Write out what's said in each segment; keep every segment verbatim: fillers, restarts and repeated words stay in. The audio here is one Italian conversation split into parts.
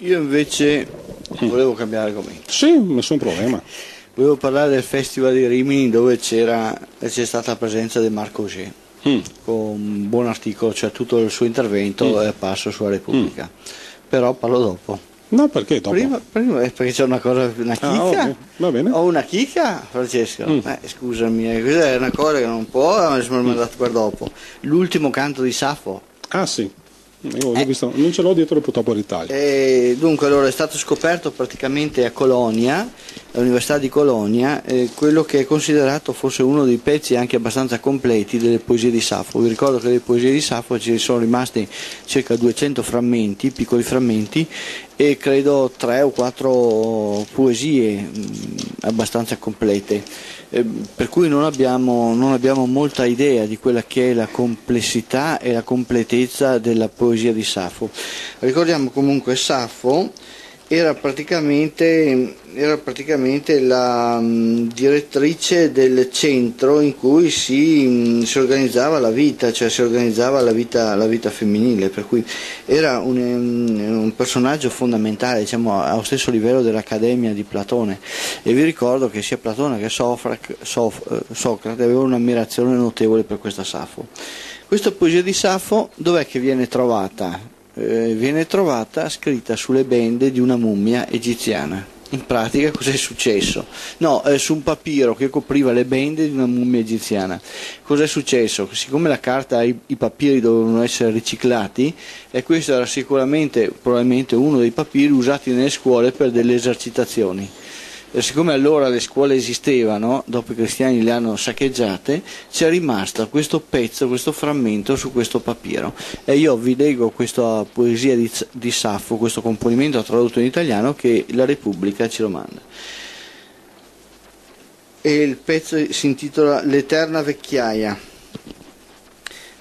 Io invece volevo cambiare argomento. Sì, nessun problema. Volevo parlare del Festival di Rimini, dove c'era c'è stata la presenza di Marco Augé, mm. con un buon articolo, cioè tutto il suo intervento mm. è apparso sulla Repubblica. Mm. Però parlo dopo. No, perché dopo? Prima, prima perché c'è una cosa, una chicca. Ah, okay. Va bene. Ho una chicca, Francesco. Mm. Eh, scusami, questa è una cosa che non può, ma mi sono mandato per dopo. L'ultimo canto di Saffo. Ah, sì. Io eh. visto, non ce l'ho dietro purtroppo all'Italia. Eh, dunque, allora è stato scoperto praticamente a Colonia, all'Università di Colonia, eh, quello che è considerato forse uno dei pezzi anche abbastanza completi delle poesie di Saffo. Vi ricordo che le poesie di Saffo ci sono rimasti circa duecento frammenti, piccoli frammenti, e credo tre o quattro poesie mh, abbastanza complete, eh, per cui non abbiamo, non abbiamo molta idea di quella che è la complessità e la completezza della poesia di Saffo. Ricordiamo comunque che Saffo era praticamente, era praticamente la mh, direttrice del centro in cui si, mh, si organizzava la vita, cioè si organizzava la vita, la vita femminile, per cui era un, um, un personaggio fondamentale, diciamo, allo stesso livello dell'Accademia di Platone. E vi ricordo che sia Platone che Sofra, Sof, Socrate avevano un'ammirazione notevole per questa Saffo. Questa poesia di Saffo dov'è che viene trovata? Eh, viene trovata scritta sulle bende di una mummia egiziana. In pratica cos'è successo? No, eh, su un papiro che copriva le bende di una mummia egiziana. Cos'è successo? Siccome la carta, i, i papiri dovevano essere riciclati, e questo era sicuramente, probabilmente, uno dei papiri usati nelle scuole per delle esercitazioni. E siccome allora le scuole esistevano, dopo i cristiani le hanno saccheggiate, c'è rimasto questo pezzo, questo frammento su questo papiro. E io vi leggo questa poesia di, di Saffo, questo componimento tradotto in italiano che la Repubblica ce lo manda. E il pezzo si intitola L'eterna vecchiaia.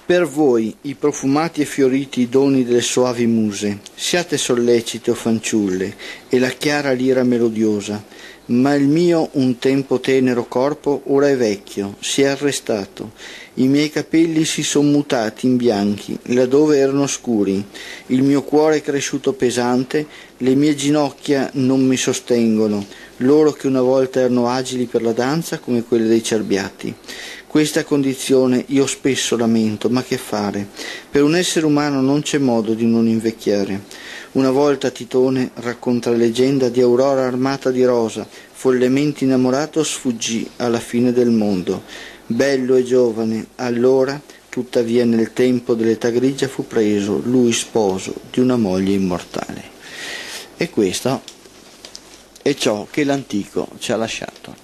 Per voi, i profumati e fioriti doni delle soavi muse, siate sollecite o fanciulle, e la chiara lira melodiosa. Ma il mio un tempo tenero corpo ora è vecchio, si è arrestato, i miei capelli si sono mutati in bianchi, laddove erano scuri, il mio cuore è cresciuto pesante, le mie ginocchia non mi sostengono, loro che una volta erano agili per la danza come quelle dei cerbiatti. Questa condizione io spesso lamento, ma che fare? Per un essere umano non c'è modo di non invecchiare. Una volta Titone racconta la leggenda di Aurora armata di rosa, follemente innamorato sfuggì alla fine del mondo. Bello e giovane, allora, tuttavia nel tempo dell'età grigia fu preso, lui sposo di una moglie immortale. E questo è ciò che l'antico ci ha lasciato.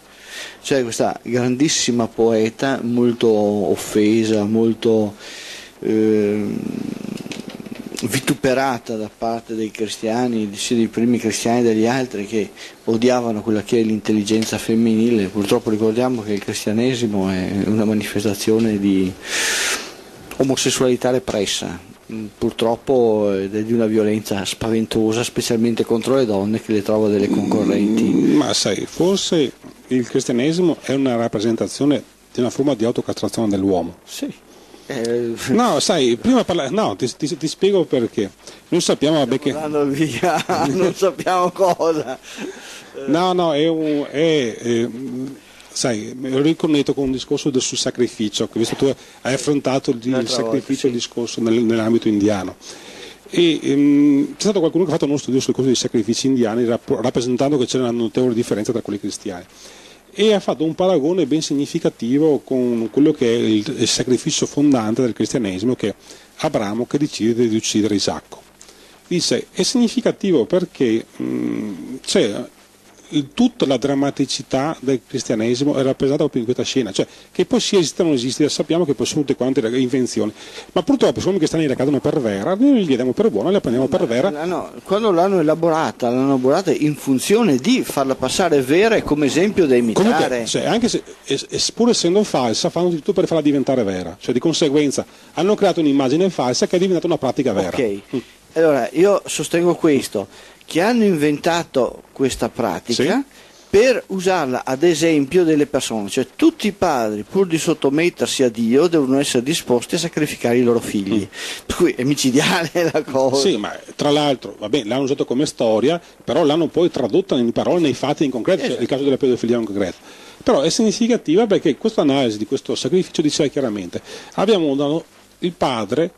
Cioè questa grandissima poeta, molto offesa, molto... Eh, vituperata da parte dei cristiani, sia dei primi cristiani degli altri, che odiavano quella che è l'intelligenza femminile. Purtroppo ricordiamo che il cristianesimo è una manifestazione di omosessualità repressa, purtroppo, ed è di una violenza spaventosa, specialmente contro le donne, che le trova delle concorrenti. Ma sai, forse il cristianesimo è una rappresentazione di una forma di autocastrazione dell'uomo. Sì. No, sai, prima parla... no, ti, ti, ti spiego perché. Non sappiamo, vabbè, che... via. Non sappiamo cosa. No, no, è un... È, è, sai, riconnetto con un discorso del, sul sacrificio, che visto tu hai affrontato il, il sacrificio, volta, sì. il discorso nel, nell'ambito indiano. E ehm, c'è stato qualcuno che ha fatto uno studio sul corso dei sacrifici indiani, rapp rappresentando che c'era una notevole differenza tra quelli cristiani. E ha fatto un paragone ben significativo con quello che è il, il sacrificio fondante del cristianesimo, che è Abramo, che decide di uccidere Isacco. Dice, è significativo perché c'è tutta la drammaticità del cristianesimo è rappresentata proprio in questa scena, cioè che poi si esiste o non esiste, sappiamo che poi sono tutte quante le invenzioni, ma purtroppo siccome i cristiani la cadono per vera, noi li diamo per buona, la prendiamo ma, per vera. No, no, quando l'hanno elaborata, l'hanno elaborata in funzione di farla passare vera e come esempio da imitare. Comunque, cioè, anche se, es, es, pur essendo falsa, fanno tutto per farla diventare vera, cioè di conseguenza hanno creato un'immagine falsa che è diventata una pratica vera. Ok, mm. Allora io sostengo questo. Che hanno inventato questa pratica, sì. per usarla ad esempio delle persone, cioè tutti i padri pur di sottomettersi a Dio devono essere disposti a sacrificare i loro figli, mm. per cui è micidiale la cosa. Sì, ma tra l'altro, va bene, l'hanno usato come storia, però l'hanno poi tradotta in parole, nei fatti, in concreto, esatto. Cioè, il caso della pedofilia in concreto. Però è significativa perché questa analisi di questo sacrificio diceva chiaramente, abbiamo il padre,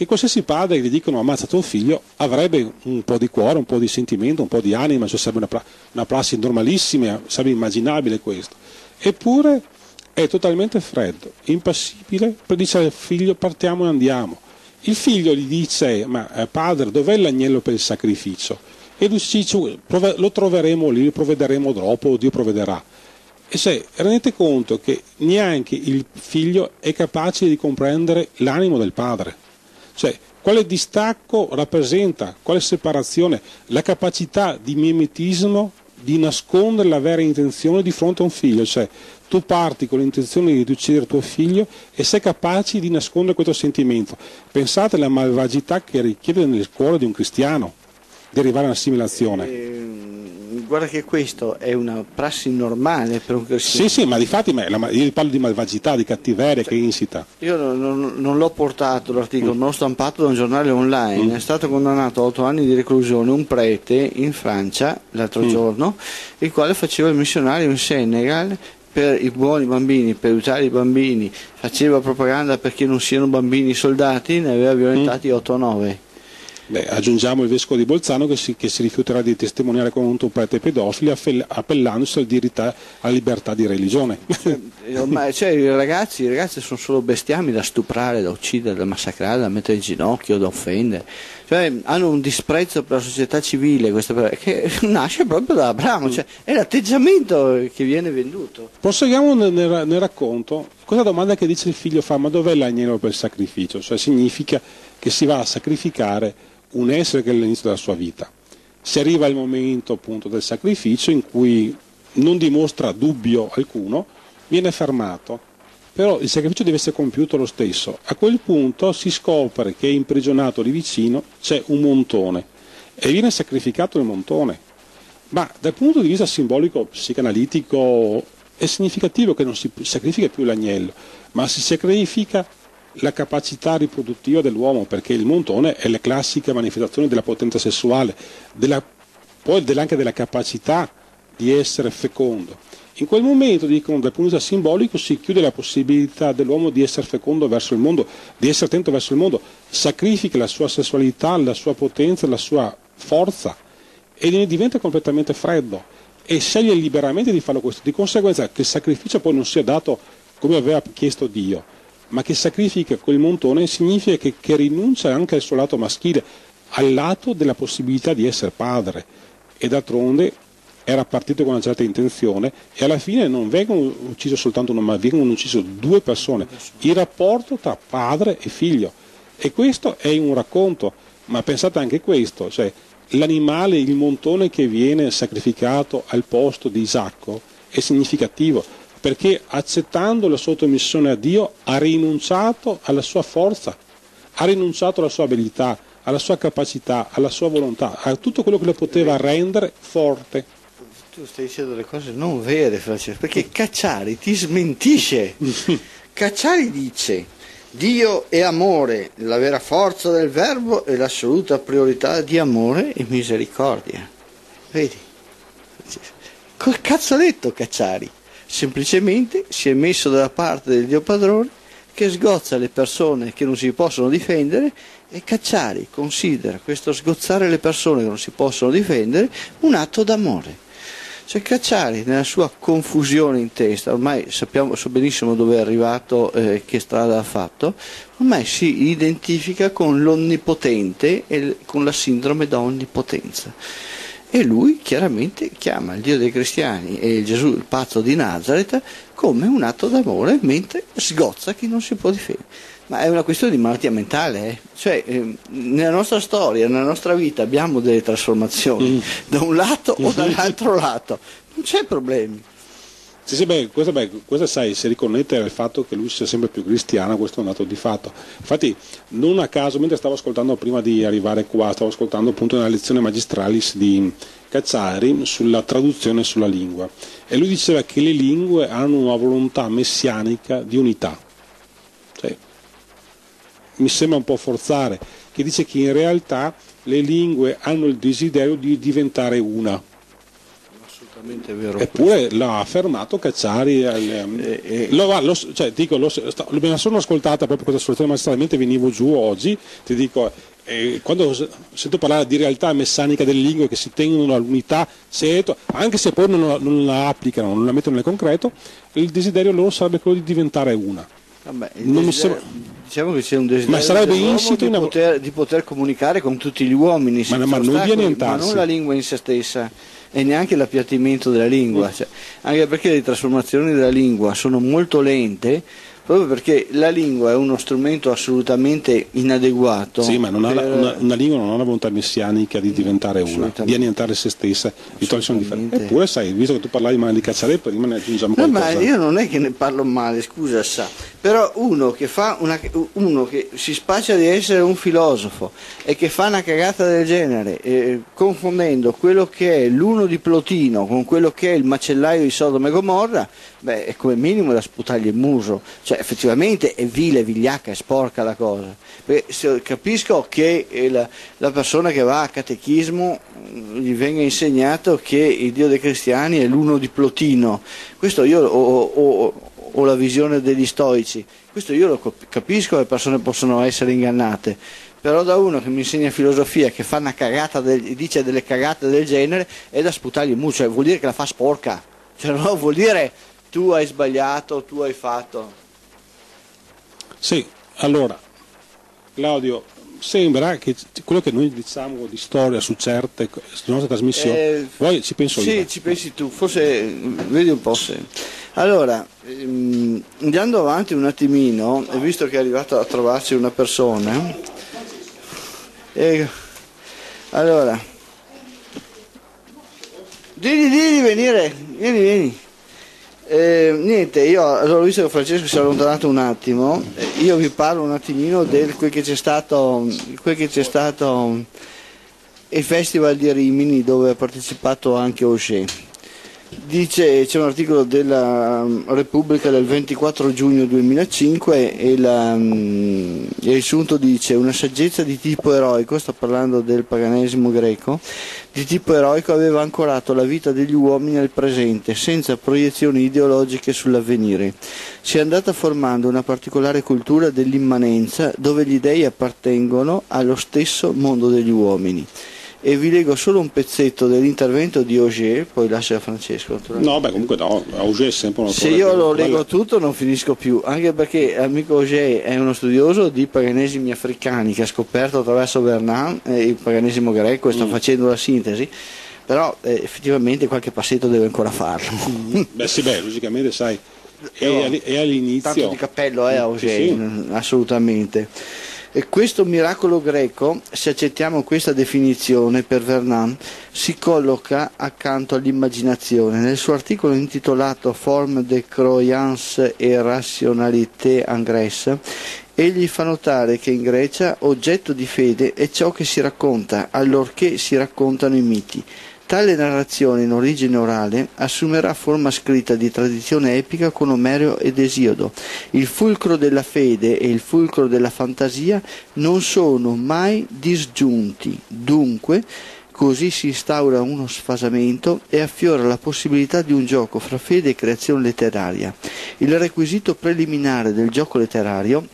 che qualsiasi padre che gli dicono ammazza tuo figlio avrebbe un po' di cuore, un po' di sentimento, un po' di anima, cioè sarebbe una, una prassi normalissima, sarebbe immaginabile questo. Eppure è totalmente freddo, impassibile, dice al figlio partiamo e andiamo. Il figlio gli dice ma padre dov'è l'agnello per il sacrificio? E lui dice lo troveremo lì, lo provvederemo dopo, Dio provvederà. E se rendete conto che neanche il figlio è capace di comprendere l'animo del padre. Cioè, quale distacco rappresenta, quale separazione, la capacità di mimetismo di nascondere la vera intenzione di fronte a un figlio. Cioè, tu parti con l'intenzione di uccidere tuo figlio e sei capace di nascondere questo sentimento. Pensate alla malvagità che richiede nel cuore di un cristiano di arrivare all'assimilazione. Eh, guarda che questo è una prassi normale per un cristiano. Sì, sì, ma difatti ma la, io parlo di malvagità, di cattiveria, cioè, che insita. Io non, non, non l'ho portato l'articolo, mm. l'ho stampato da un giornale online. Mm. È stato condannato a otto anni di reclusione un prete in Francia l'altro mm. giorno, il quale faceva il missionario in Senegal per i buoni bambini, per aiutare i bambini, faceva propaganda perché non siano bambini soldati, ne aveva violentati mm. otto o nove. Beh, aggiungiamo il vescovo di Bolzano che si, che si rifiuterà di testimoniare contro un prete pedofilo appellandosi al diritto alla libertà di religione. Ormai, cioè, i ragazzi, i ragazzi sono solo bestiami da stuprare, da uccidere, da massacrare, da mettere in ginocchio, da offendere. Cioè, hanno un disprezzo per la società civile, questa, che nasce proprio da Abramo, cioè, è l'atteggiamento che viene venduto. Proseguiamo nel, nel, nel racconto. Questa domanda che dice il figlio fa, ma dov'è l'agnello per il sacrificio? Cioè significa che si va a sacrificare un essere che è all'inizio della sua vita. Si arriva al momento appunto del sacrificio in cui non dimostra dubbio alcuno, viene fermato, però il sacrificio deve essere compiuto lo stesso. A quel punto si scopre che imprigionato lì vicino c'è un montone e viene sacrificato il montone. Ma dal punto di vista simbolico, psicanalitico, è significativo che non si sacrifica più l'agnello, ma si sacrifica la capacità riproduttiva dell'uomo, perché il montone è la classica manifestazione della potenza sessuale, della, poi anche della capacità di essere fecondo. In quel momento, dicono, dal punto di vista simbolico si chiude la possibilità dell'uomo di essere fecondo verso il mondo, di essere attento verso il mondo, sacrifica la sua sessualità, la sua potenza, la sua forza e ne diventa completamente freddo e sceglie liberamente di farlo questo, di conseguenza che il sacrificio poi non sia dato come aveva chiesto Dio, ma che sacrifica quel montone significa che, che rinuncia anche al suo lato maschile, al lato della possibilità di essere padre. E d'altronde era partito con una certa intenzione e alla fine non vengono uccise soltanto una, ma vengono uccise due persone. Il rapporto tra padre e figlio. E questo è un racconto, ma pensate anche questo, cioè l'animale, il montone che viene sacrificato al posto di Isacco è significativo, perché accettando la sua sottomissione a Dio ha rinunciato alla sua forza, ha rinunciato alla sua abilità, alla sua capacità, alla sua volontà, a tutto quello che lo poteva rendere forte. Tu stai dicendo delle cose non vere, Francesco, perché Cacciari ti smentisce. Cacciari dice: Dio è amore, la vera forza del verbo è l'assoluta priorità di amore e misericordia. Vedi? Col cazzo ha detto Cacciari? Semplicemente si è messo dalla parte del Dio padrone che sgozza le persone che non si possono difendere e Cacciari considera questo sgozzare le persone che non si possono difendere un atto d'amore. Cioè Cacciari nella sua confusione in testa, ormai sappiamo so benissimo dove è arrivato, eh, che strada ha fatto, ormai si identifica con l'onnipotente e con la sindrome da onnipotenza. E lui chiaramente chiama il Dio dei cristiani e Gesù, il pazzo di Nazareth, come un atto d'amore, mentre sgozza chi non si può difendere. Ma è una questione di malattia mentale, eh? Cioè eh, nella nostra storia, nella nostra vita abbiamo delle trasformazioni, mm. da un lato o dall'altro lato, non c'è problemi. Sì, sì, beh, questo, beh, questo sai, si riconnette al fatto che lui sia sempre più cristiano, questo è un dato di fatto. Infatti non a caso, mentre stavo ascoltando prima di arrivare qua, stavo ascoltando appunto una lezione magistralis di Cacciari sulla traduzione e sulla lingua, e lui diceva che le lingue hanno una volontà messianica di unità. Cioè, mi sembra un po' forzare, che dice che in realtà le lingue hanno il desiderio di diventare una. Vero. Eppure l'ha affermato Cacciari, eh, eh, lo, lo, cioè, dico, lo, sta, me la sono ascoltata proprio questa soluzione magistralmente, venivo giù oggi, ti dico, eh, quando sento parlare di realtà messanica delle lingue che si tengono all'unità, anche se poi non, non la applicano, non la mettono nel concreto, il desiderio loro sarebbe quello di diventare una. Vabbè, non mi sembra... Diciamo che c'è un desiderio di, una... poter, di poter comunicare con tutti gli uomini, ma, ma, non ostacoli, ma non la lingua in se stessa. E neanche l'appiattimento della lingua, cioè, anche perché le trasformazioni della lingua sono molto lente, proprio perché la lingua è uno strumento assolutamente inadeguato. Sì, ma non per... ha la, una, una lingua non ha la volontà messianica di diventare una, di annientare se stessa, di togliersi differenza. Eppure sai, visto che tu parlavi male di Cacciari, prima ne aggiungiamo qualcosa. No, ma io non è che ne parlo male, scusa, sa. Però uno che, fa una, uno che si spaccia di essere un filosofo e che fa una cagata del genere, eh, confondendo quello che è l'uno di Plotino con quello che è il macellaio di Sodoma e Gomorra, beh, è come minimo da sputargli il muso. Cioè, effettivamente è vile, vigliacca, è sporca la cosa. Perché se capisco che la, la persona che va a catechismo gli venga insegnato che il Dio dei cristiani è l'uno di Plotino. Questo io ho, ho, ho la visione degli stoici. Questo io lo capisco, le persone possono essere ingannate. Però da uno che mi insegna filosofia, che fa una cagata del, dice delle cagate del genere, è da sputargli il muso. Cioè, vuol dire che la fa sporca. Cioè, no, vuol dire tu hai sbagliato, tu hai fatto... Sì, allora, Claudio, sembra che quello che noi diciamo di storia su certe su nostre trasmissioni, eh, poi ci penso sì, io. Sì, ci pensi tu, forse, vedi un po' se... Allora, ehm, andando avanti un attimino, visto che è arrivata a trovarci una persona, eh, allora, digli, digli venire, vieni, vieni. Eh, niente, io allora, visto che Francesco si è allontanato un attimo, io vi parlo un attimino del quel che c'è stato, quel che c'è stato il festival di Rimini, dove ha partecipato anche Augé. Dice, c'è un articolo della Repubblica del ventiquattro giugno duemilacinque e, la, e il sunto dice: una saggezza di tipo eroico, sta parlando del paganesimo greco, di tipo eroico aveva ancorato la vita degli uomini al presente, senza proiezioni ideologiche sull'avvenire. Si è andata formando una particolare cultura dell'immanenza, dove gli dei appartengono allo stesso mondo degli uomini. E vi leggo solo un pezzetto dell'intervento di Augé, poi lascio a Francesco. No, beh, comunque no, Augé è sempre un... Se io lo leggo bella... tutto non finisco più, anche perché l'amico Augé è uno studioso di paganesimi africani che ha scoperto attraverso Vernant eh, il paganesimo greco e sta mm. facendo la sintesi, però eh, effettivamente qualche passetto deve ancora farlo. Mm. Beh sì, beh, logicamente sai, è, è all'inizio. Tanto di cappello è eh, Augé, sì, sì. Assolutamente. E questo miracolo greco, se accettiamo questa definizione per Vernant, si colloca accanto all'immaginazione. Nel suo articolo intitolato Forme de croyance et rationalité en Grèce, egli fa notare che in Grecia oggetto di fede è ciò che si racconta, allorché si raccontano i miti. Tale narrazione in origine orale assumerà forma scritta di tradizione epica con Omero ed Esiodo. Il fulcro della fede e il fulcro della fantasia non sono mai disgiunti, dunque così si instaura uno sfasamento e affiora la possibilità di un gioco fra fede e creazione letteraria. Il requisito preliminare del gioco letterario,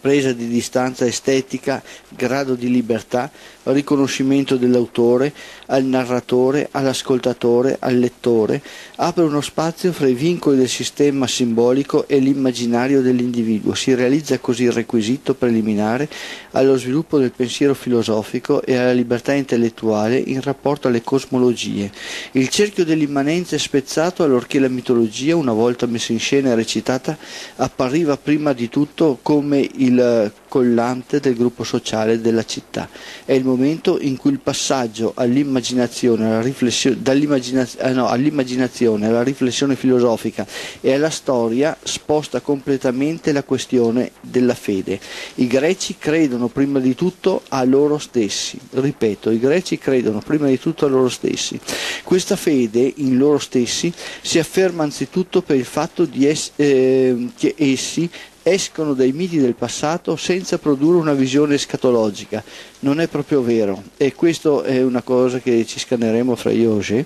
presa di distanza estetica, grado di libertà, riconoscimento dell'autore, al narratore, all'ascoltatore, al lettore, apre uno spazio fra i vincoli del sistema simbolico e l'immaginario dell'individuo. Si realizza così il requisito preliminare allo sviluppo del pensiero filosofico e alla libertà intellettuale in rapporto alle cosmologie. Il cerchio dell'immanenza è spezzato allorché la mitologia, una volta messa in scena e recitata, appariva prima di tutto come il collante del gruppo sociale della città. È il momento in cui il passaggio all'immaginazione, alla riflessione, dall'immaginazio- eh no, all'immaginazione, alla riflessione filosofica e alla storia sposta completamente la questione della fede. I greci credono prima di tutto a loro stessi, ripeto, i greci credono prima di tutto a loro stessi. Questa fede in loro stessi si afferma anzitutto per il fatto di es- eh, che essi escono dai miti del passato senza produrre una visione escatologica. Non è proprio vero, e questo è una cosa che ci scanneremo fra io e Augé.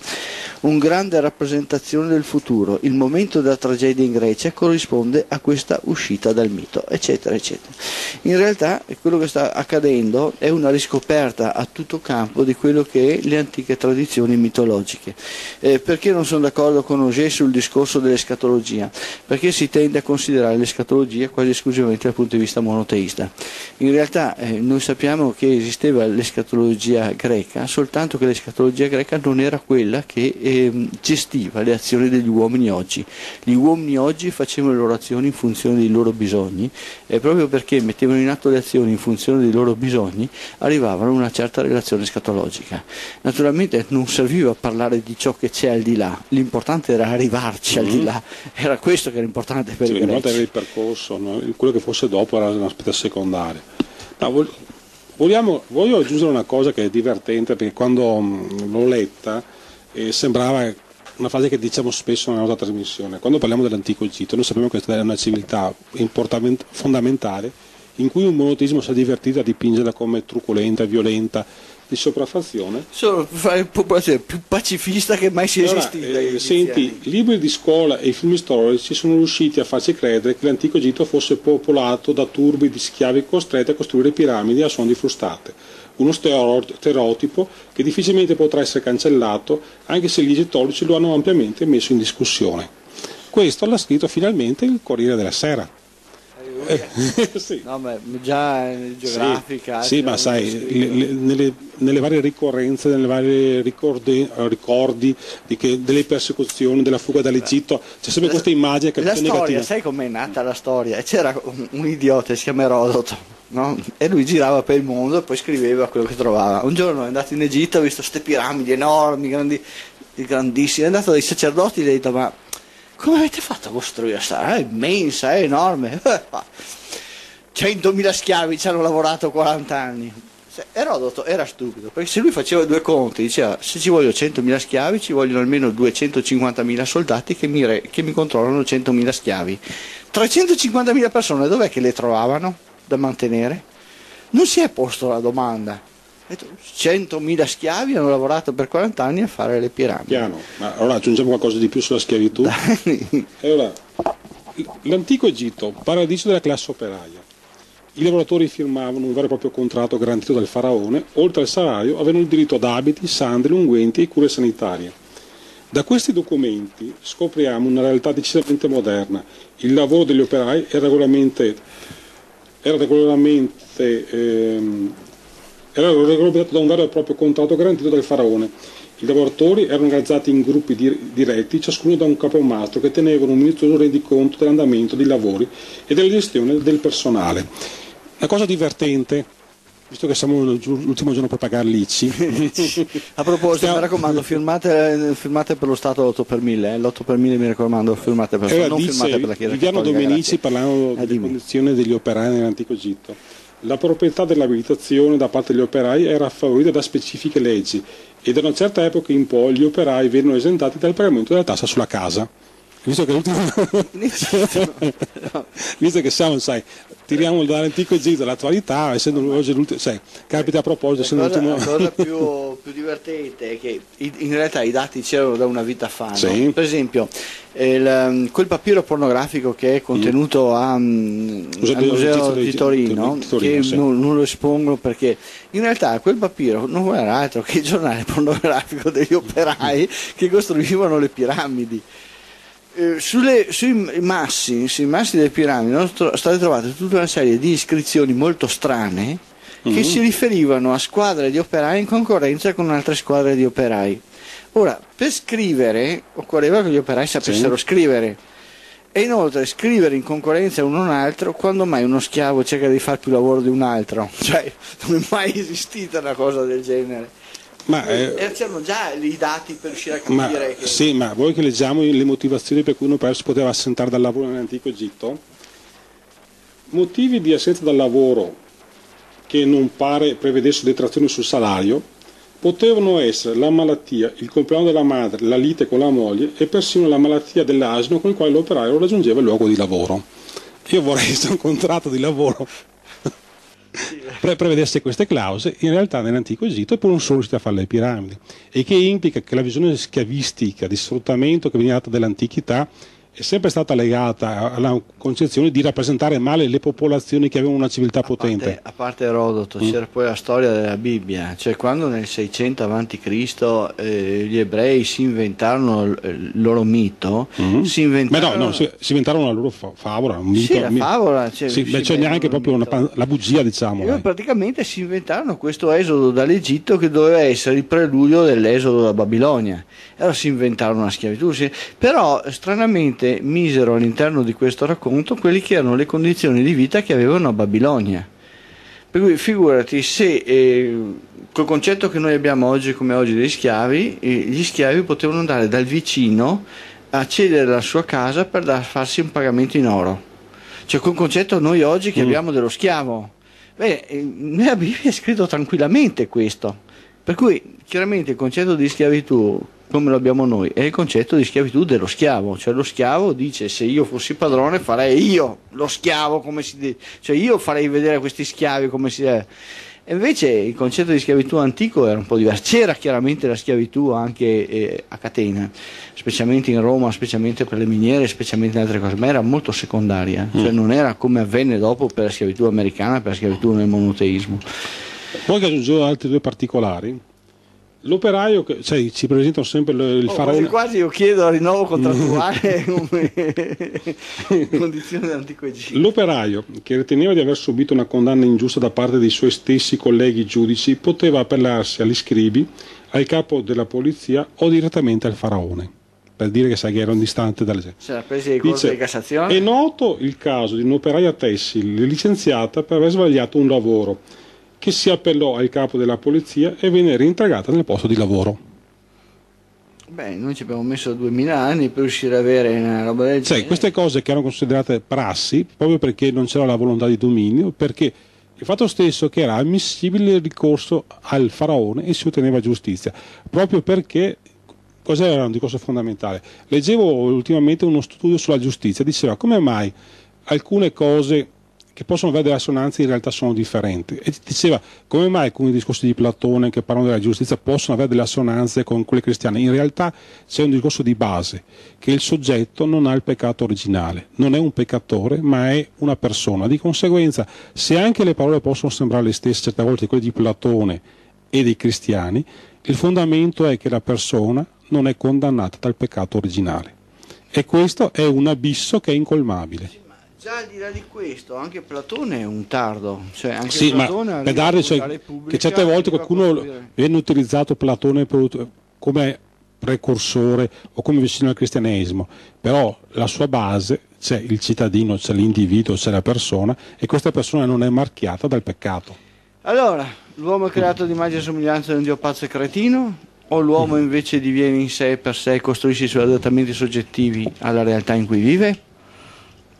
Un grande rappresentazione del futuro, il momento della tragedia in Grecia corrisponde a questa uscita dal mito, eccetera eccetera. In realtà quello che sta accadendo è una riscoperta a tutto campo di quello che è le antiche tradizioni mitologiche. Eh, perché non sono d'accordo con Augé sul discorso dell'escatologia? Perché si tende a considerare l'escatologia quasi esclusivamente dal punto di vista monoteista. In realtà eh, noi sappiamo che esisteva l'escatologia greca, soltanto che l'escatologia greca non era quella che eh, gestiva le azioni degli uomini oggi. Gli uomini oggi facevano le loro azioni in funzione dei loro bisogni, e proprio perché mettevano in atto le azioni in funzione dei loro bisogni arrivavano a una certa relazione escatologica. Naturalmente non serviva parlare di ciò che c'è al di là, l'importante era arrivarci mm-hmm. al di là, era questo che era importante per cioè, i greci. Era il percorso, quello che fosse dopo era un aspetto secondario. No, vol- vogliamo, voglio aggiungere una cosa che è divertente, perché quando mh, l'ho letta eh, sembrava una frase che diciamo spesso nella nostra trasmissione. Quando parliamo dell'antico Egitto noi sappiamo che questa è una civiltà important- fondamentale in cui un monoteismo si è divertito a dipingerla come truculenta, violenta, di sopraffazione. Sono la popolazione più pacifista che mai sia allora, esistita. Eh, senti, i libri di scuola e i film storici sono riusciti a farci credere che l'antico Egitto fosse popolato da turbi di schiavi costretti a costruire piramidi a suon di frustate, uno stereotipo che difficilmente potrà essere cancellato anche se gli egittologi lo hanno ampiamente messo in discussione. Questo l'ha scritto finalmente il Corriere della Sera. Sì. No, ma già geografica sì, sì ma sai le, le, nelle, nelle varie ricorrenze, nelle varie ricordi, ricordi di che, delle persecuzioni, della fuga dall'Egitto c'è sempre la, questa immagine che la storia negativa. Sai com'è nata la storia? C'era un, un idiota che si chiama Erodoto, no? E lui girava per il mondo e poi scriveva quello che trovava. Un giorno è andato in Egitto, ha visto queste piramidi enormi, grandi, grandissime, è andato dai sacerdoti e gli ha detto: ma come avete fatto a costruire questa? È immensa, è enorme. centomila schiavi ci hanno lavorato quaranta anni. Erodoto era stupido, perché se lui faceva due conti, diceva: se ci vogliono centomila schiavi ci vogliono almeno duecentocinquantamila soldati che mi, re, che mi controllano centomila schiavi. trecentocinquantamila persone dov'è che le trovavano da mantenere? Non si è posto la domanda. centomila schiavi hanno lavorato per quaranta anni a fare le piramidi. Piano, ma allora aggiungiamo qualcosa di più sulla schiavitù. Allora, l'antico Egitto, paradiso della classe operaia. I lavoratori firmavano un vero e proprio contratto garantito dal faraone, oltre al salario avevano il diritto ad abiti, sandali, unguenti e cure sanitarie. Da questi documenti scopriamo una realtà decisamente moderna. Il lavoro degli operai era regolarmente, era regolarmente ehm, era regolamentato da un vero e proprio contratto garantito dal faraone. I lavoratori erano organizzati in gruppi diretti, ciascuno da un capomastro, che tenevano un minuzioso rendiconto dell'andamento dei lavori e della gestione del personale. Una cosa divertente, visto che siamo l'ultimo giorno per pagare l'I C I. A proposito, Stiamo... mi raccomando, firmate, firmate per lo Stato l'otto per mille, eh? l'otto per mille mi raccomando, firmate per lo Stato, non firmate per la Chiesa Cattolica. Giuliano Domenici, parlando eh, delle condizioni degli operai nell'antico Egitto. La proprietà dell'abitazione da parte degli operai era favorita da specifiche leggi e da una certa epoca in poi gli operai vennero esentati dal pagamento della tassa sulla casa. Visto che, l'ultimo... Visto che siamo, sai, tiriamo dall'antico Egitto all'attualità, essendo oggi l'ultimo, sai, capita a proposito, essendo la cosa, l'ultimo... La cosa più, più divertente è che in realtà i dati c'erano da una vita fa, no? Sì. Per esempio, il, quel papiro pornografico che è contenuto mm. a, al Museo di, di Torino, di, di Torino che sì. non, non lo espongo perché in realtà quel papiro non era altro che il giornale pornografico degli operai che costruivano le piramidi. Sulle, sui, massi, sui massi delle piramidi sono state trovate tutta una serie di iscrizioni molto strane mm-hmm. che si riferivano a squadre di operai in concorrenza con altre squadre di operai. Ora, per scrivere occorreva che gli operai sapessero sì. scrivere. E inoltre scrivere in concorrenza uno un altro, quando mai uno schiavo cerca di far più lavoro di un altro? Cioè, non è mai esistita una cosa del genere. Ma, e eh, c'erano già i dati per riuscire a capire. Ma, che... Sì, ma voi che leggiamo le motivazioni per cui uno perso poteva assentare dal lavoro nell'antico Egitto? Motivi di assenza dal lavoro che non pare prevedessero detrazioni sul salario potevano essere la malattia, il compleanno della madre, la lite con la moglie e persino la malattia dell'asino con il quale l'operaio raggiungeva il luogo di lavoro. Io vorrei che un contratto di lavoro pre prevedesse queste clausole. In realtà nell'antico Egitto poi non sono riusciti a fare le piramidi, e che implica che la visione schiavistica di sfruttamento che veniva data dall'antichità è sempre stata legata alla concezione di rappresentare male le popolazioni che avevano una civiltà a potente. Parte, a parte Erodoto, mm. c'era poi la storia della Bibbia, cioè quando nel seicento avanti Cristo eh, gli ebrei si inventarono il loro mito, mm. si inventarono... Beh, no, no, si, si inventarono la loro fa favola, un mito, sì, la favola, cioè, sì, beh, c'è neanche proprio una, la bugia, diciamo. E eh. praticamente si inventarono questo esodo dall'Egitto che doveva essere il preludio dell'esodo da Babilonia. Allora si inventarono la schiavitù, sì. Però stranamente misero all'interno di questo racconto quelli che erano le condizioni di vita che avevano a Babilonia. Per cui figurati se eh, col concetto che noi abbiamo oggi come oggi dei schiavi, eh, gli schiavi potevano andare dal vicino a cedere la sua casa per da, farsi un pagamento in oro, cioè col concetto noi oggi che mm. abbiamo dello schiavo. Beh, eh, nella Bibbia è scritto tranquillamente questo, per cui chiaramente il concetto di schiavitù come lo abbiamo noi è il concetto di schiavitù dello schiavo, cioè lo schiavo dice: se io fossi padrone farei io lo schiavo, come si dice, cioè io farei vedere a questi schiavi come si è. E invece il concetto di schiavitù antico era un po' diverso. C'era chiaramente la schiavitù anche eh, a catena, specialmente in Roma, specialmente per le miniere, specialmente in altre cose, ma era molto secondaria, mm. cioè non era come avvenne dopo per la schiavitù americana, per la schiavitù nel monoteismo. Poi che aggiungo altri due particolari. L'operaio, cioè, ci presentano sempre il oh, faraone. Quasi, quasi io chiedo rinnovo contrattuale come condizione dell'antico Egitto. L'operaio, che riteneva di aver subito una condanna ingiusta da parte dei suoi stessi colleghi giudici, poteva appellarsi agli scribi, al capo della polizia o direttamente al faraone, per dire che, sai, che erano distanti dalle gente. C'era presa di corte di Cassazione. È noto il caso di un'operaia tessile licenziata per aver sbagliato un lavoro, che si appellò al capo della polizia e venne reintegrata nel posto di lavoro. Beh, noi ci abbiamo messo duemila anni per riuscire ad avere una roba del genere. Cioè, queste cose che erano considerate prassi, proprio perché non c'era la volontà di dominio, perché il fatto stesso che era ammissibile il ricorso al faraone e si otteneva giustizia, proprio perché... Cos'era un discorso fondamentale? Leggevo ultimamente uno studio sulla giustizia, diceva come mai alcune cose che possono avere delle assonanze in realtà sono differenti, e diceva come mai alcuni discorsi di Platone che parlano della giustizia possono avere delle assonanze con quelle cristiane. In realtà c'è un discorso di base, che il soggetto non ha il peccato originale, non è un peccatore ma è una persona. Di conseguenza, se anche le parole possono sembrare le stesse certe volte quelle di Platone e dei cristiani, il fondamento è che la persona non è condannata dal peccato originale, e questo è un abisso che è incolmabile. Già al di là di questo, anche Platone è un tardo, cioè anche sì, Platone ma per dare, cioè, che certe volte qualcuno viene utilizzato Platone per, come precursore o come vicino al cristianesimo, però la sua base c'è il cittadino, c'è l'individuo, c'è la persona, e questa persona non è marchiata dal peccato. Allora, l'uomo è creato mm. di immagine e somiglianza di un dio pazzo e cretino, o l'uomo mm. invece diviene in sé per sé e costruisce i suoi adattamenti soggettivi alla realtà in cui vive?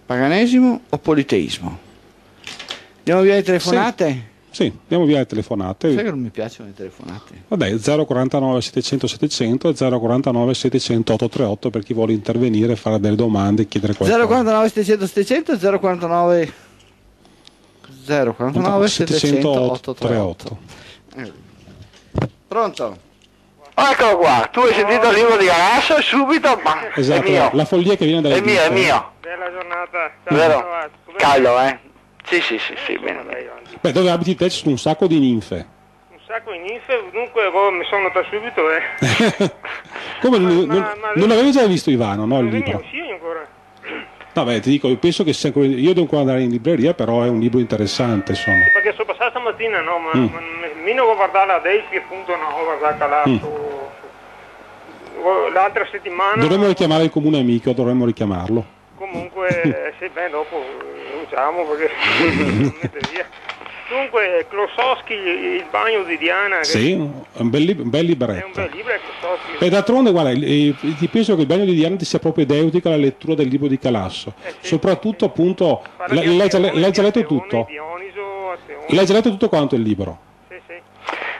Paganesimo o politeismo? Andiamo via le telefonate? Sì, sì, andiamo via le telefonate. Sai che non mi piacciono le telefonate. Vabbè, zero quarantanove settecento settecento e zero quarantanove settecento otto trentotto per chi vuole intervenire, fare delle domande, chiedere qualcosa. zero quarantanove settecento settecento e zero quarantanove settecento otto trentotto. Pronto? Eccolo qua, tu hai sentito il libro di Calasso e subito, ma esatto, è mio. La follia che viene dalle vite. È mio, è mio. Bella giornata. Vero? Caldo, eh? Sì, sì, sì, sì, bene. Beh, dove abiti te ci sono un sacco di ninfe. Un sacco di ninfe, dunque boh, mi sono da subito, eh. Come, ma, non, ma, non, ma non avevi già visto Ivano, no, il libro? Sì, ancora. No, beh, ti dico, io penso che sia ancora... Io devo ancora andare in libreria, però è un libro interessante, insomma. Perché sono passato stamattina, no, ma... Mm. ma Meno a guardare la Delphi, appunto, no, guardare Calasso. Mm. L'altra settimana... Dovremmo richiamare il comune amico, dovremmo richiamarlo. Come? comunque se ben dopo lo usiamo perché non mette via. Dunque, Klossowski, Il bagno di Diana. Che sì, un bel, lib- un bel libretto. È un bel libro, è Klossowski. E d'altronde, guarda, eh, ti penso che Il bagno di Diana ti sia propedeutica alla lettura del libro di Calasso. Eh sì, soprattutto, sì. appunto, l- l- l'hai già letto tutto. Dioniso, l'hai già letto tutto quanto il libro. Sì, sì.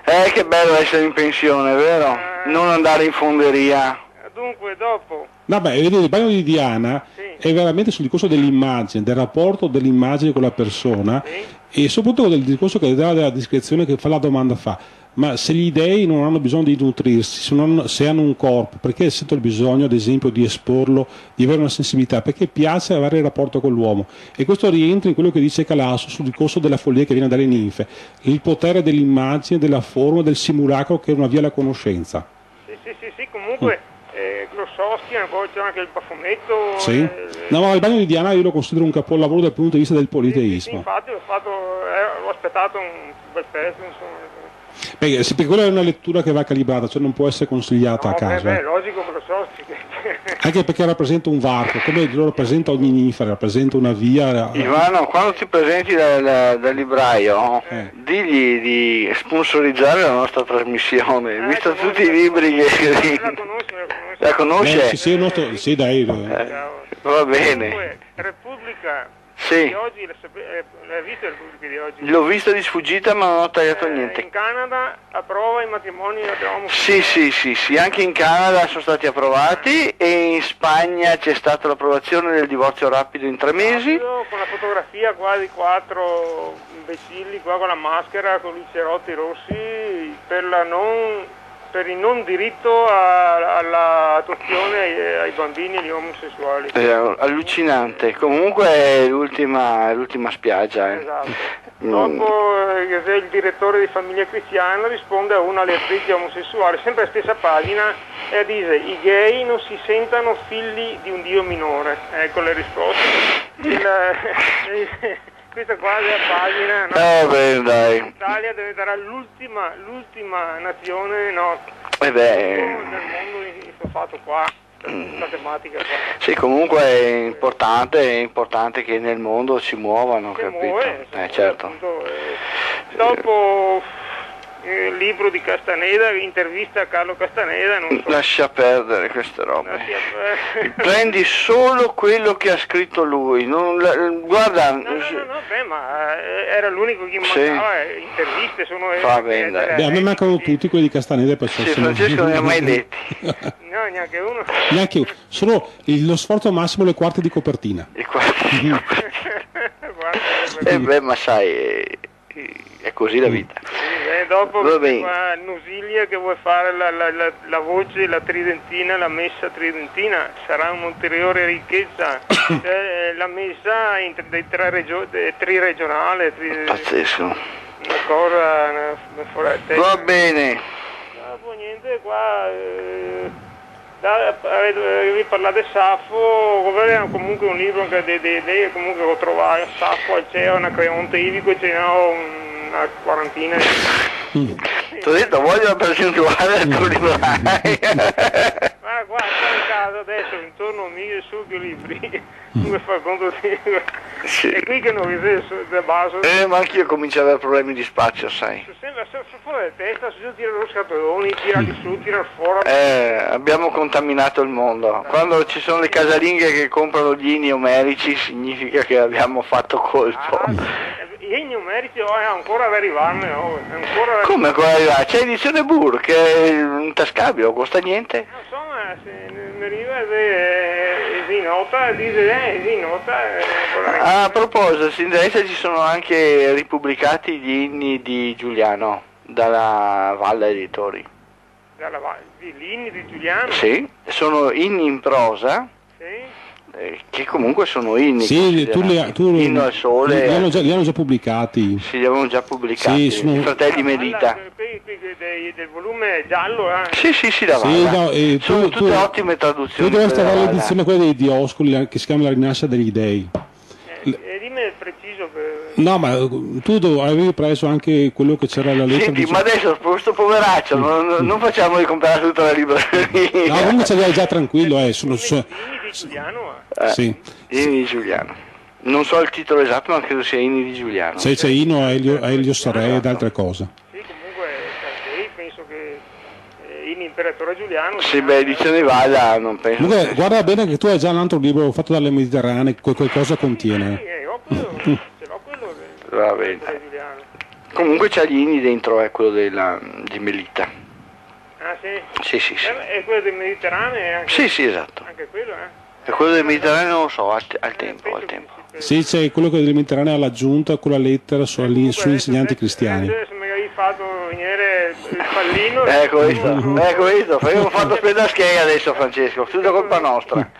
Eh, che bello essere in pensione, vero? Eh... Non andare in fonderia. Dunque, dopo... Vabbè, vedete, Il bagno di Diana sì. è veramente sul discorso dell'immagine, del rapporto dell'immagine con la persona. Sì. E soprattutto del discorso che dà della discrezione, che fa la domanda fa, ma se gli dei non hanno bisogno di nutrirsi, se, non, se hanno un corpo, perché sentono il bisogno ad esempio di esporlo, di avere una sensibilità, perché piace avere il rapporto con l'uomo? E questo rientra in quello che dice Calasso sul discorso della follia che viene dalle ninfe, il potere dell'immagine, della forma, del simulacro che è una via alla conoscenza. Sì, sì, sì, sì comunque... Mm. Eh, Klossowski, poi c'è anche il Bafometto. Sì. Eh, no, ma Il bagno di Diana io lo considero un capolavoro dal punto di vista del politeismo. Sì, sì, infatti ho fatto, eh, l'ho aspettato un bel pezzo, insomma. Beh, sì, perché quella è una lettura che va calibrata, cioè non può essere consigliata no, a casa. Beh, beh, logico, Klossowski. Anche perché rappresenta un varco, come lo rappresenta ogni ninfa, rappresenta una via. Ivano, quando ti presenti dal, dal libraio, eh. digli di sponsorizzare la nostra trasmissione, eh, visto tutti i libri che. La conosci, la conosci. La conosce? Eh, sì, sì, il nostro... sì, dai. Eh, va bene. Dunque, Repubblica sì. di oggi, l'hai visto Repubblica di oggi? L'ho visto di sfuggita ma non ho tagliato eh, niente. In Canada approva i matrimoni omofili. Sì, sì, sì, sì, anche in Canada sono stati approvati e in Spagna c'è stata l'approvazione del divorzio rapido in tre mesi. Con la fotografia quasi quattro imbecilli qua con la maschera, con i cerotti rossi, per la non... per il non diritto all'adozione ai bambini e agli omosessuali. È allucinante, comunque è l'ultima, è l'ultima spiaggia. Eh. Esatto. Mm. Dopo il direttore di Famiglia Cristiana risponde a una lettrice omosessuale, sempre la stessa pagina, e dice i gay non si sentano figli di un dio minore. Ecco le risposte. Il... Questa qua è la pagina, no? Eh beh, dai. L'Italia deve dare l'ultima, l'ultima nazione, no? Eh beh. Nel mondo è fatto qua, la tematica qua. Sì, comunque è importante, è importante che nel mondo si muovano, si capito? Muove, eh, certo. Appunto, eh. Dopo il libro di Castaneda, intervista a Carlo Castaneda, non so. Lascia perdere queste robe. Lascia... Prendi solo quello che ha scritto lui. Non la... Guarda. No, no, no, no beh, ma era l'unico che mancava. Sì. Interviste sono. Va bene, dai. Beh, a me mancano tutti quelli di Castaneda. Per sì, Francesco non li ha mai letti. No, neanche uno. Neanche uno. Solo lo sforzo massimo le quarte di copertina. Le quarte di copertina. Eh beh, ma sai. È così la vita. Sì, e dopo qua Nusilia che vuoi fare la, la, la, la voce, la tridentina, la messa tridentina, sarà un'ulteriore ricchezza. Cioè, la messa in, dei tre regio, de, triregionale. Tri, pazzesco. Una cosa, una, una va bene. Dopo niente qua... Eh... vi parlate di Saffo, comunque un libro che dei de, de, comunque lo trovare Saffo al C E O, una Creonte Ivico, ce ne ho una quarantina. Mm. Ti ho detto, voglio la percentuale del tuo libro. Ma guarda, in casa adesso intorno a mille su più libri, come fa conto di... Sì. È qui che non riesco da basso. Eh, ma anch'io comincio ad avere problemi di spazio, sai. Sembra se fuori da testa, se io tiro lo scatoloni, tirali su, tirali fuori. Eh, abbiamo contaminato il mondo. Sì. Quando ci sono le casalinghe che comprano gli inni omerici, significa che abbiamo fatto colpo. Ah, sì. I numerici oh, è ancora ad arrivarne, oh, è ancora... Come ancora arrivare? C'è edizione Burr che è intascabile, non costa niente. No, insomma, se mi arriva e si nota, dice, eh, si nota... Eh, ah, a proposito, in diretta ci sono anche ripubblicati gli inni di Giuliano, dalla Valle Editori. Dalla Valle? Gli inni di Giuliano? Sì, sono inni in prosa. Sì. Che comunque sono inni. Sì, tu li, tu Inno al sole. Li hanno già, li hanno già pubblicati. Sì, li avevano già pubblicati. Sì, sono... I fratelli Merita. Del volume giallo. Eh. Sì, sì, sì, la sì, no, eh, sono tu, tutte tu, ottime traduzioni. Tu dovresti fare l'edizione quella dei Dioscuri che si chiama La rinascita degli dei. Eh, eh, dimmi il preciso. Per... No, ma tu avevi preso anche quello che c'era la lettera. Senti, diciamo... ma adesso questo poveraccio, non, non facciamo di comprare tutta la libreria. No, comunque ce l'hai già tranquillo, eh. Sono... Dimmi di Giuliano. Eh, sì. Dimmi di Giuliano. Non so il titolo esatto, ma credo sia Inni di Giuliano. Se c'è Ino, Elio, Elio Sorè ed altre cose. Sì, comunque lei penso che Inni Imperatore Giuliano... Sì, beh, dice ne vada, non penso... Comunque, che... guarda bene che tu hai già un altro libro fatto dalle Mediterranee, quel qualcosa contiene. Sì, eh, ho quello, ce l'ho quello che... Va bene. Comunque c'è gli Inni dentro, è eh, quello della, di Melita. Ah, sì? Sì, sì, sì. E quello del Mediterraneo è anche... Sì, sì, esatto. Anche quello, eh? E quello del Mediterraneo non lo so, al, al tempo, al tempo. Sì, c'è quello del Mediterraneo all'aggiunta con la lettera sugli insegnanti cristiani. Se mi avevi fatto venire il pallino... Ecco questo, ecco questo, abbiamo fatto pedaschea adesso, Francesco, tutta colpa nostra.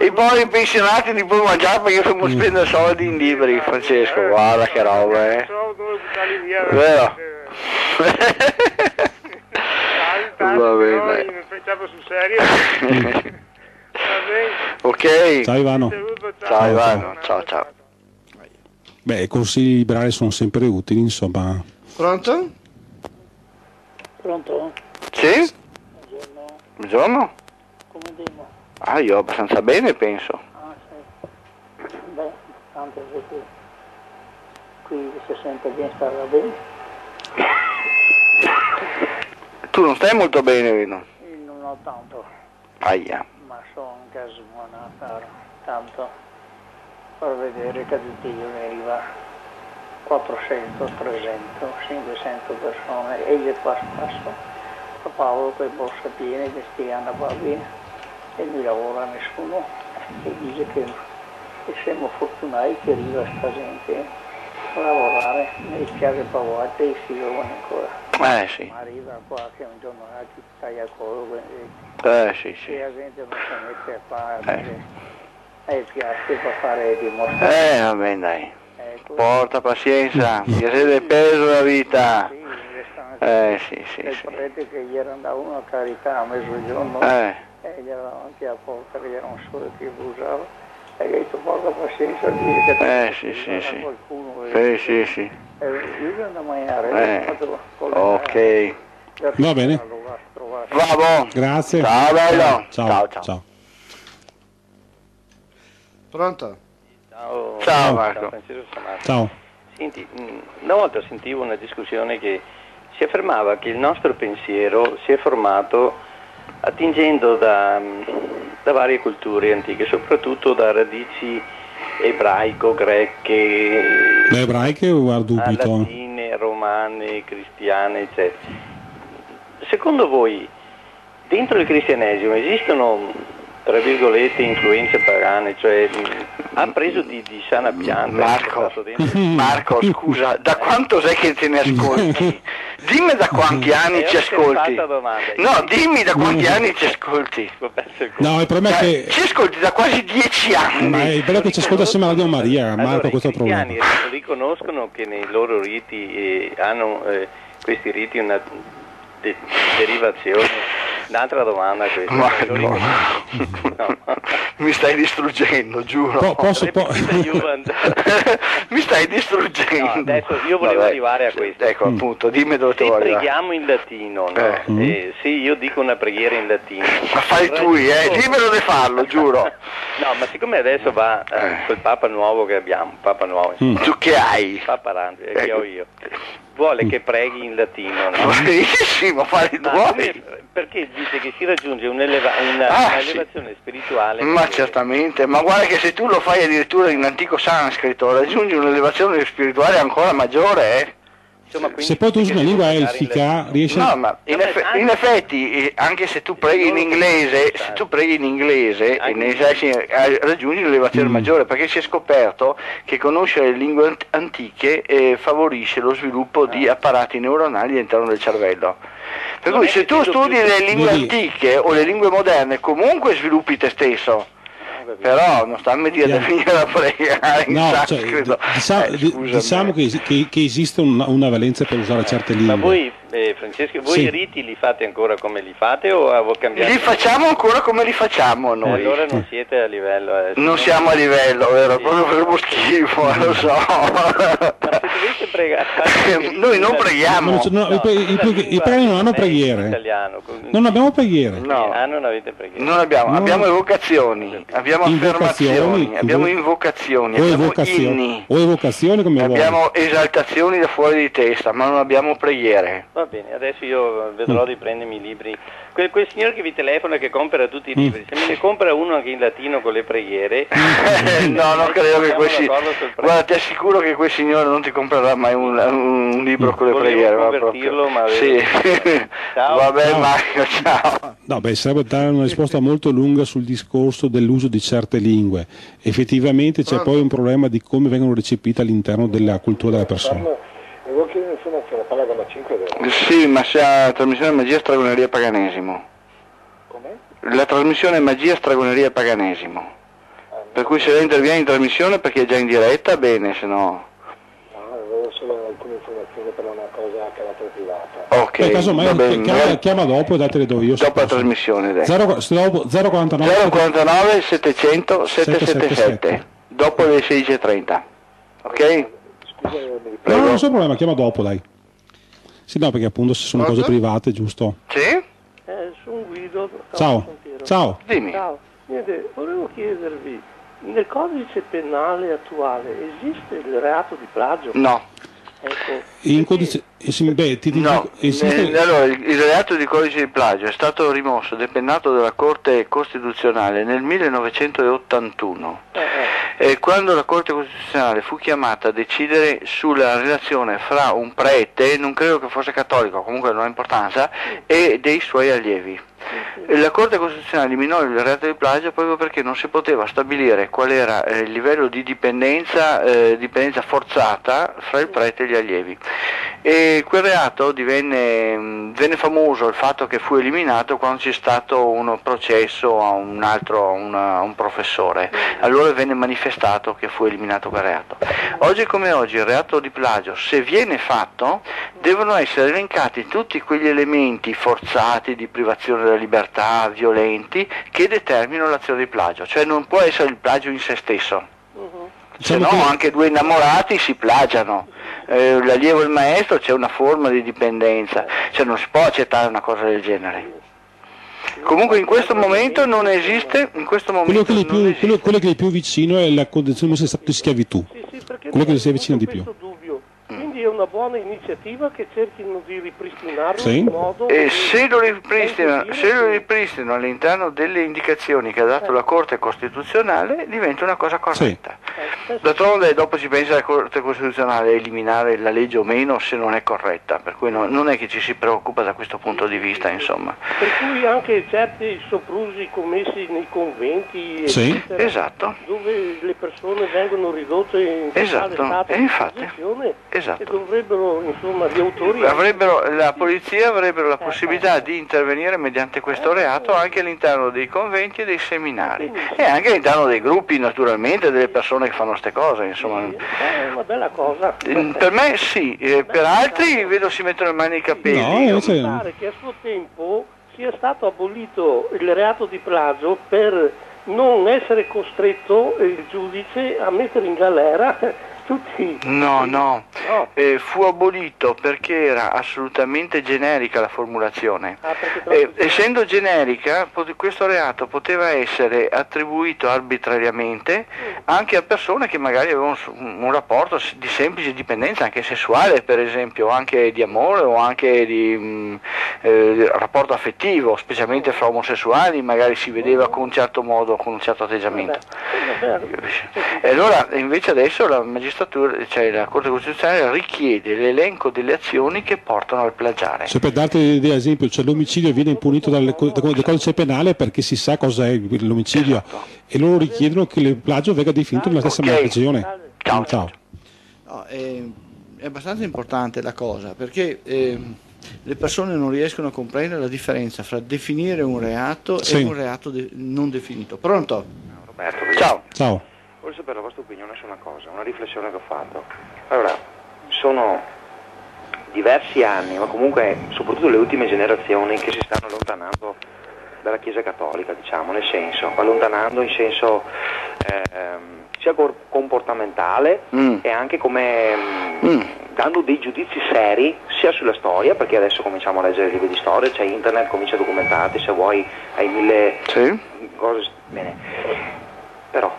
I poveri pensionati li puoi mangiare perché dobbiamo spendere soldi in libri, Francesco, guarda che roba, eh. Vero? Va bene. Ok, ciao Ivano. Ciao Ivano, ciao ciao. Beh, i consigli liberali sono sempre utili, insomma. Pronto? Pronto? Sì? Buongiorno. Buongiorno? Come andiamo? Ah, io abbastanza bene, penso. Ah, sì. Beh, tanto che qui si sente bene, stava bene. Tu non stai molto bene, Vino? Io non ho tanto. Aia. Ma sono anche sbuonata tanto per vedere che tutti io ne arriva quattrocento, trecento, cinquecento persone e io qua spasso a Paolo con le borse piene che stiano qua bene e non lavora nessuno e dice che, che siamo fortunati che arriva sta gente a lavorare nelle case pavate e si giovani ancora. Eh sì. Arriva qua che un giorno là ti taglia il collo, quindi eh, sì, sì. E la gente non si mette a fare eh. e piatti per fare dimostrazione. Eh va bene dai. Ecco. Porta pazienza, che siete peso la vita. Sì, eh sì, sì. E sì. Sapete che ieri andava uno a carità a mezzogiorno eh. e gli era davanti alla porta che era un solo che usava e gli ha detto porta pazienza a dire che eh, sì, sì, sì. qualcuno. Sì, sì, sì. Eh, io andavo a mangiare, eh, ok, va bene, bravo, grazie, ciao bello, ciao, ciao, ciao. ciao. Pronto? Ciao, ciao Marco, ciao, ciao. Senti, una volta sentivo una discussione che si affermava che il nostro pensiero si è formato attingendo da, da varie culture antiche, soprattutto da radici ebraico, greche, le ebraiche latine, romane, cristiane, eccetera. Secondo voi dentro il cristianesimo esistono, tra virgolette, influenze pagane, cioè ha preso di, di sana pianta? Marco, Marco, scusa, da quanto sei che te ne ascolti? Dimmi da quanti anni eh, ci ascolti. No, dimmi da quanti anni ci ascolti. No, il problema è che... Ci ascolti da quasi dieci anni. Ma è bello che ci ascolta assieme a Radio Maria, allora, Marco, questo è il problema. I cristiani riconoscono che nei loro riti eh, hanno eh, questi riti una de derivazione... Un'altra domanda è questa. Marco, no. No. Mi stai distruggendo, giuro. Po, posso, po mi stai distruggendo. No, adesso io volevo Vabbè. arrivare a questo. Ecco, mm. appunto, dimmi dove ti voglio. Preghiamo in latino, no? Eh. Mm. Eh, sì, io dico una preghiera in latino. Ma fai tu, eh, dimmelo di farlo, giuro. No, ma siccome adesso va eh, quel Papa nuovo che abbiamo, Papa nuovo. Mm. Tu che hai? Papa Randi, eh, che ho io. Vuole che preghi in latino, no? Benissimo, fai tuoi. Perché dice che si raggiunge un'eleva una, ah, un'elevazione sì. spirituale. Ma certamente, è... ma guarda che se tu lo fai addirittura in antico sanscrito, raggiungi un'elevazione spirituale ancora maggiore, eh? Insomma, se poi tu usi una lingua elfica, riesci a... No, ma in, eff in effetti, anche se tu preghi in inglese, se tu preghi in inglese, in inglese raggiungi un'elevazione mm. maggiore, perché si è scoperto che conoscere le lingue antiche eh, favorisce lo sviluppo ah. di apparati neuronali all'interno del cervello. Per non cui se tu studi più... le lingue Dì. antiche o le lingue moderne, comunque sviluppi te stesso. Però non stanno a dire yeah. da venire a pregare in no, sanscrito. Cioè, diciamo, eh, diciamo che, che, che esiste una, una valenza per usare eh, certe lingue. Ma voi Eh, Francesco, voi sì. I riti li fate ancora come li fate o avevo cambiato? Li facciamo ancora come li facciamo noi. Eh, allora non siete a livello. Eh, non siamo a livello, vero? Sì. Proprio faremo schifo, lo so. Ma se dovete pregare, noi non preghiamo. No, no, no, i, i, i, i preghi non hanno preghiere. Italiano, con... Non abbiamo preghiere. No. Ah, non avete preghiere. Non abbiamo, no. Abbiamo evocazioni, abbiamo affermazioni, abbiamo invocazioni, o abbiamo evocazioni, inni. O evocazioni come abbiamo vuoi. Esaltazioni da fuori di testa, ma non abbiamo preghiere. Va bene, adesso io vedrò di prendermi i libri. Quel, quel signore che vi telefona che compra tutti i libri, se me ne compra uno anche in latino con le preghiere... No, non credo che quel signore... Guarda, ti assicuro che quel signore non ti comprerà mai un, un libro con le Volevo preghiere. Volevo convertirlo, ma... Sì. Ciao. Vabbè, no. Mario, ciao. No, beh, sarebbe dare una risposta molto lunga sul discorso dell'uso di certe lingue. Effettivamente c'è poi un problema di come vengono recepite all'interno della cultura della persona. Volevo chiedere un'informazione, parla con la cinque. Sì, ma se la trasmissione Magia Stragoneria Paganesimo. Come? La trasmissione Magia Stragoneria Paganesimo. Ah, per cui se lei interviene in trasmissione perché è già in diretta, bene, se no... No, avevo solo alcune informazioni per una cosa a carattere privata. Ok, eh, casomai, bene, chiama, chiama dopo e datele dove io sono. Dopo la trasmissione, dai. zero quarantanove settecento settecentosettantasette, dopo le sedici e trenta, ok? No, non c'è problema, chiama dopo, dai. Sì, no, perché appunto se sono Pronto? Cose private, giusto? Sì? Eh, sono Guido. Ciao. Ciao. Dimmi. Ciao. Niente, volevo chiedervi, nel codice penale attuale esiste il reato di plagio? No. Ecco. In codice... Beh, ti dico, no. Esiste... eh, allora, il reato di codice di plagio è stato rimosso, depennato dalla Corte Costituzionale nel millenovecentottantuno, eh, eh. E quando la Corte Costituzionale fu chiamata a decidere sulla relazione fra un prete, non credo che fosse cattolico, comunque non ha importanza, e dei suoi allievi. La Corte Costituzionale eliminò il reato di plagio proprio perché non si poteva stabilire qual era il livello di dipendenza, eh, dipendenza forzata fra il prete e gli allievi. E quel reato divenne venne famoso il fatto che fu eliminato quando c'è stato un processo a un altro, a un, a un professore. Allora venne manifestato che fu eliminato quel reato. Oggi come oggi il reato di plagio, se viene fatto, devono essere elencati tutti quegli elementi forzati di privazione della libertà, violenti, che determinano l'azione di plagio, cioè non può essere il plagio in se stesso. Se no anche due innamorati si plagiano, eh, l'allievo e il maestro, c'è una forma di dipendenza, cioè non si può accettare una cosa del genere. Comunque in questo momento non esiste, in questo momento quello che, non più, esiste. Quello, quello che è più vicino è la condizione di stato di schiavitù, sì, sì, quello che si avvicina di più. Quindi è una buona iniziativa che cerchino di ripristinarlo, sì, in modo... E se lo ripristinano, se lo ripristinano all'interno delle indicazioni che ha dato eh. la Corte Costituzionale, diventa una cosa corretta. Sì. D'altronde dopo si pensa alla Corte Costituzionale a eliminare la legge o meno se non è corretta, per cui no, non è che ci si preoccupa da questo punto di vista, insomma. Per cui anche certi soprusi commessi nei conventi, sì, eccetera, esatto, dove le persone vengono ridotte in esatto. stato e infatti esatto. Che dovrebbero, insomma, gli autori... Avrebbero, la polizia avrebbero la possibilità di intervenire mediante questo reato anche all'interno dei conventi e dei seminari e anche all'interno dei gruppi, naturalmente, delle persone che fanno queste cose, insomma. È una bella cosa. Per me sì, per altri vedo si mettono le mani nei capelli. No, invece... Mi pare che a suo tempo sia stato abolito il reato di plagio per non essere costretto il giudice a mettere in galera... Tutti. No, no, no. Eh, fu abolito perché era assolutamente generica la formulazione. Ah, eh, essendo generica, questo reato poteva essere attribuito arbitrariamente anche a persone che magari avevano un, un rapporto di semplice dipendenza, anche sessuale per esempio, anche di amore o anche di mh, eh, rapporto affettivo, specialmente fra omosessuali, magari si vedeva con un certo modo, con un certo atteggiamento. E allora invece adesso la magistratura cioè la Corte Costituzionale richiede l'elenco delle azioni che portano al plagiare. Cioè, per darti ad esempio, cioè, l'omicidio viene impunito dal, dal codice penale perché si sa cos'è l'omicidio, esatto, e loro richiedono che il plagio venga definito nella stessa okay. maniera. Ciao. Ciao. No, è, è abbastanza importante la cosa perché eh, le persone non riescono a comprendere la differenza fra definire un reato sì. e un reato de non definito. Pronto? Roberto, ciao. Ciao. Voglio sapere la vostra opinione su una cosa, una riflessione che ho fatto. Allora, sono diversi anni, ma comunque soprattutto le ultime generazioni che si stanno allontanando dalla Chiesa Cattolica, diciamo, nel senso, allontanando in senso ehm, sia comportamentale mm. e anche come mm. dando dei giudizi seri sia sulla storia, perché adesso cominciamo a leggere libri di storia, c'è internet, comincia a documentarti, se vuoi hai mille sì. cose, bene, però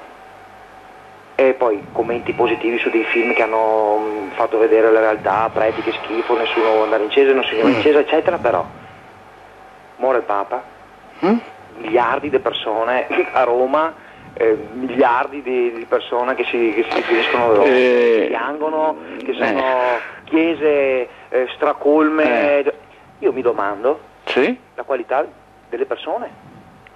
e poi commenti positivi su dei film che hanno fatto vedere la realtà, preti che schifo, nessuno andare in chiesa, nessuno in chiesa, eccetera, però muore il Papa, mm? miliardi di persone a Roma, eh, miliardi di, di persone che si, che si finiscono, eh, che piangono, che sono eh. chiese eh, stracolme, eh. io mi domando sì? la qualità delle persone.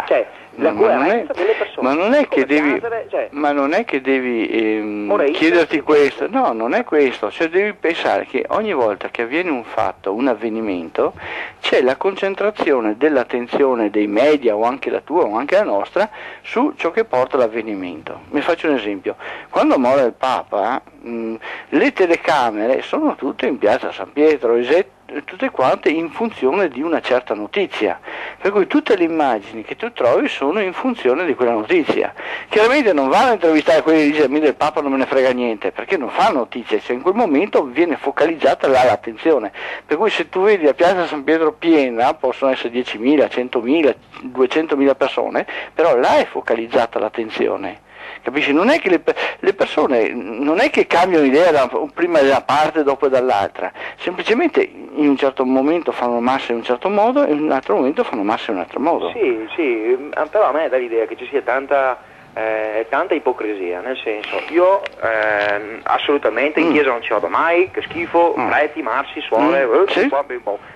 Cioè, la ma, non è, delle ma non è che devi, cadere, cioè, ma non è che devi ehm, chiederti questo, no, non è questo, cioè devi pensare che ogni volta che avviene un fatto, un avvenimento, c'è la concentrazione dell'attenzione dei media, o anche la tua o anche la nostra, su ciò che porta all'avvenimento. Mi faccio un esempio: quando muore il Papa, mh, le telecamere sono tutte in piazza San Pietro, Isetto, tutte quante in funzione di una certa notizia, per cui tutte le immagini che tu trovi sono in funzione di quella notizia. Chiaramente non vanno a intervistare quelli che dicono: a me del Papa non me ne frega niente, perché non fa notizie, cioè in quel momento viene focalizzata là l'attenzione, per cui se tu vedi la piazza San Pietro piena, possono essere diecimila, centomila, duecentomila persone, però là è focalizzata l'attenzione. Capisci? Non è che le, le persone non è che cambiano idea da, prima da una parte, dopo dall'altra, semplicemente in un certo momento fanno massa in un certo modo e in un altro momento fanno massa in un altro modo. Sì, sì, però a me dà l'idea che ci sia tanta, eh, tanta ipocrisia, nel senso, io eh, assolutamente in mm. chiesa non ci vado mai, che schifo, mm. preti, marsi, suore, mm. eh, sì.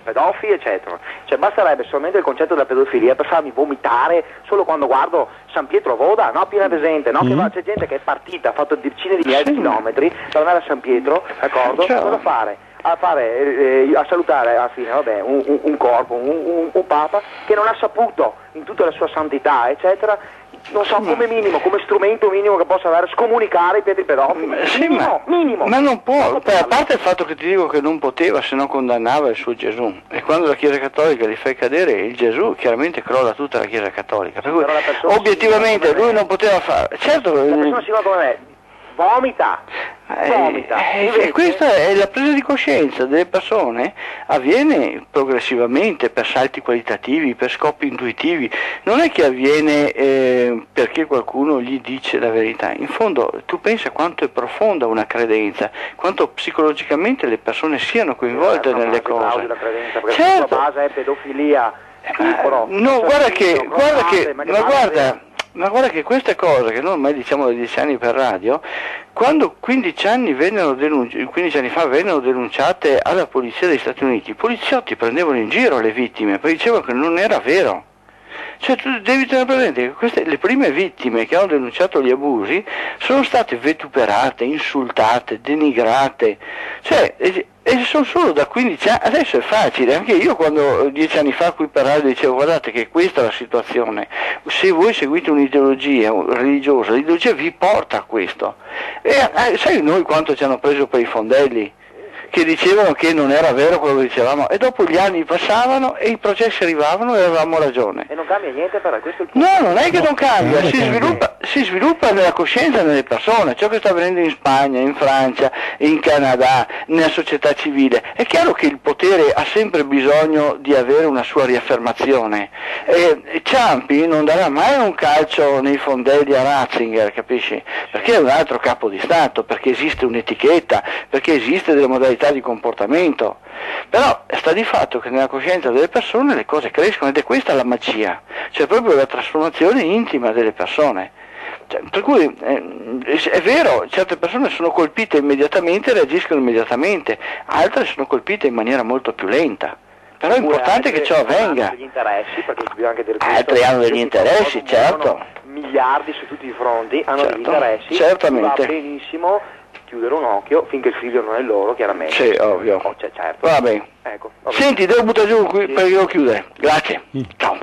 pedofili, eccetera. Cioè basterebbe solamente il concetto della pedofilia per farmi vomitare solo quando guardo San Pietro Voda, no, piena presente, no, mm. che va, c'è gente che è partita, ha fatto decine di migliaia di chilometri per andare a San Pietro, d'accordo, cosa fare? A fare, eh, a salutare alla fine, vabbè, un, un, un corpo, un, un, un Papa che non ha saputo in tutta la sua santità, eccetera, non so, come minimo, come strumento minimo che possa avere, scomunicare i pietri pedofili, sì, minimo, ma, minimo. Ma non può, non per, a parte il fatto che ti dico che non poteva, se no condannava il suo Gesù, e quando la Chiesa Cattolica li fa cadere il Gesù, chiaramente crolla tutta la Chiesa Cattolica, per cui obiettivamente lui non poteva fare, certo, la persona si va come me, vomita, vomita. Eh, eh, questa è la presa di coscienza delle persone, avviene progressivamente per salti qualitativi, per scopi intuitivi, non è che avviene eh, perché qualcuno gli dice la verità. In fondo tu pensa quanto è profonda una credenza, quanto psicologicamente le persone siano coinvolte certo, nelle cose. La credenza, perché certo. La sua base è pedofilia. Ma, però, no, guarda che, guarda che, ma guarda... Ma guarda che queste cose, che noi ormai diciamo da dieci anni per radio, quando quindici anni, vennero denunci- quindici anni fa vennero denunciate alla polizia degli Stati Uniti, i poliziotti prendevano in giro le vittime, perché dicevano che non era vero. Cioè tu devi tenere presente che queste, le prime vittime che hanno denunciato gli abusi sono state vituperate, insultate, denigrate, cioè... E- E sono solo da quindici anni, adesso è facile, anche io quando dieci anni fa qui per radio dicevo: guardate che questa è la situazione, se voi seguite un'ideologia religiosa, l'ideologia vi porta a questo. E eh, sai noi quanto ci hanno preso per i fondelli? Che dicevano che non era vero quello che dicevamo, e dopo gli anni passavano e i processi arrivavano e avevamo ragione. E non cambia niente, però questo è il punto. No, non è che non cambia, si sviluppa, si sviluppa nella coscienza delle persone, ciò che sta avvenendo in Spagna, in Francia, in Canada, nella società civile. È chiaro che il potere ha sempre bisogno di avere una sua riaffermazione. E Ciampi non darà mai un calcio nei fondelli a Ratzinger, capisci? Perché è un altro capo di Stato, perché esiste un'etichetta, perché esiste delle modalità di comportamento, però sta di fatto che nella coscienza delle persone le cose crescono, ed è questa la magia, cioè proprio la trasformazione intima delle persone, cioè, per cui eh, è vero, certe persone sono colpite immediatamente e reagiscono immediatamente, altre sono colpite in maniera molto più lenta, però è importante che ciò avvenga. Altri hanno degli interessi, certo, miliardi su tutti i fronti hanno certo, degli interessi, certamente, va benissimo chiudere un occhio finché il figlio non è loro, chiaramente. Sì, ovvio. Oh, cioè, certo. Va bene. Ecco, va bene. Senti, devo buttare giù qui sì. per io chiudere. Grazie. Sì. Ciao.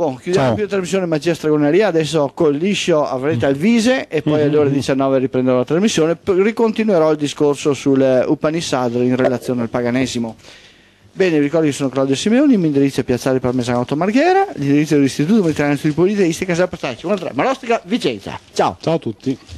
Bon, chiudiamo Ciao. qui la trasmissione Magia Goneria, adesso col liscio avrete Alvise e poi alle ore diciannove riprenderò la trasmissione, ricontinuerò il discorso sul Upanisad in relazione al paganesimo. Bene, vi ricordo che sono Claudio Simeoni, mi indirizzo a Piazzale Parmesano otto Marghera, l'indirizzo dell'Istituto Mediterraneo di Politeistica, sempre stato un'altra Marostica Vicenza. Ciao! Ciao a tutti!